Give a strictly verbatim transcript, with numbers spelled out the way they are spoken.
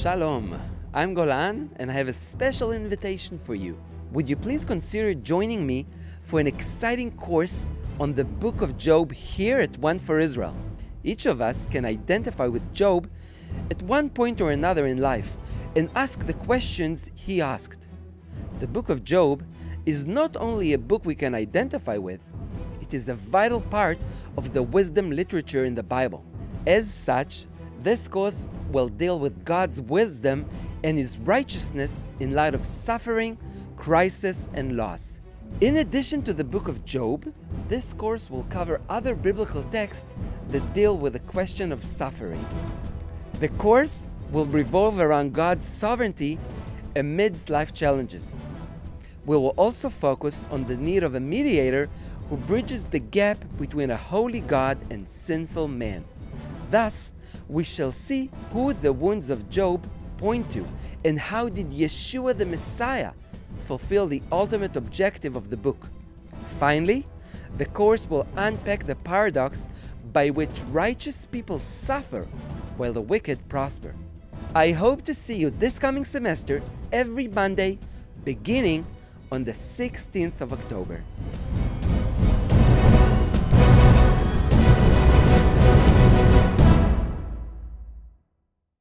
Shalom, I'm Golan and I have a special invitation for you. Would you please consider joining me for an exciting course on the book of Job here at One for Israel. Each of us can identify with Job at one point or another in life and ask the questions he asked. The book of Job is not only a book we can identify with, it is a vital part of the wisdom literature in the Bible. As such, this course will deal with God's wisdom and His righteousness in light of suffering, crisis, and loss. In addition to the book of Job, this course will cover other biblical texts that deal with the question of suffering. The course will revolve around God's sovereignty amidst life challenges. We will also focus on the need of a mediator who bridges the gap between a holy God and sinful man. Thus, we shall see who the wounds of Job point to and how did Yeshua the Messiah fulfill the ultimate objective of the book. Finally, the course will unpack the paradox by which righteous people suffer while the wicked prosper. I hope to see you this coming semester every Monday beginning on the sixteenth of October.